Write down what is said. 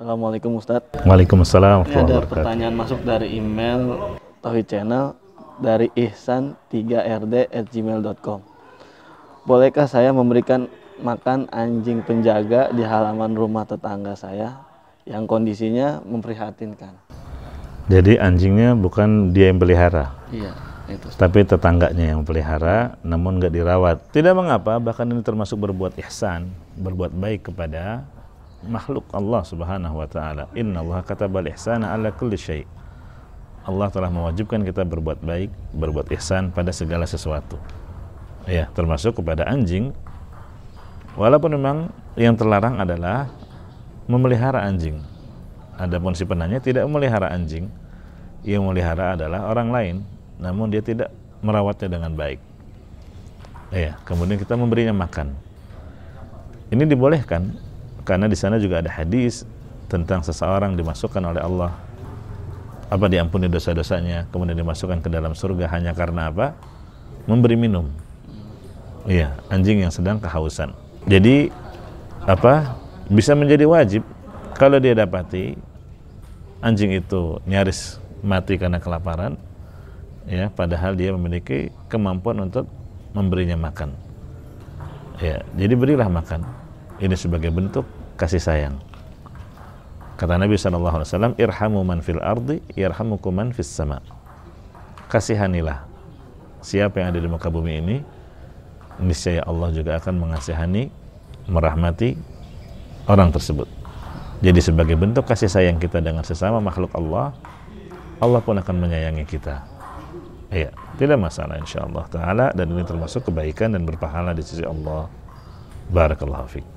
Assalamualaikum Ustadz. Waalaikumsalam. Ini ada pertanyaan masuk dari email Tauhid channel dari ihsan3rd@gmail.com. Bolehkah saya memberikan makan anjing penjaga di halaman rumah tetangga saya yang kondisinya memprihatinkan? Jadi anjingnya bukan dia yang pelihara. Iya, itu. Tapi tetangganya yang pelihara, namun nggak dirawat. Tidak mengapa, bahkan ini termasuk berbuat ihsan, berbuat baik kepada makhluk Allah Subhanahu Wa Taala. Inna allaha katabal ihsana ala kulli shayy. Allah telah mewajibkan kita berbuat baik, berbuat ihsan pada segala sesuatu. Ya, termasuk kepada anjing. Walaupun memang yang terlarang adalah memelihara anjing. Adapun si penanya tidak memelihara anjing, yang memelihara adalah orang lain, namun dia tidak merawatnya dengan baik. Ya, kemudian kita memberinya makan. Ini dibolehkan. Karena di sana juga ada hadis tentang seseorang dimasukkan oleh Allah diampuni dosa-dosanya, kemudian dimasukkan ke dalam surga hanya karena apa? Memberi minum. Iya, anjing yang sedang kehausan. Jadi bisa menjadi wajib kalau dia dapati anjing itu nyaris mati karena kelaparan, ya, padahal dia memiliki kemampuan untuk memberinya makan. Ya, jadi berilah makan. Ini sebagai bentuk kasih sayang. Kata Nabi Sallallahu Alaihi Wasallam, irhamu manfil ardi, irhamu kuman fith sama. Kasihanilah siapa yang ada di muka bumi ini, niscaya Allah juga akan mengasihani, merahmati orang tersebut. Jadi sebagai bentuk kasih sayang kita dengan sesama makhluk Allah, Allah pun akan menyayangi kita. Ya, tidak masalah insya Allah Taala, dan ini termasuk kebaikan dan berpahala di sisi Allah. Barakallahu fiqh.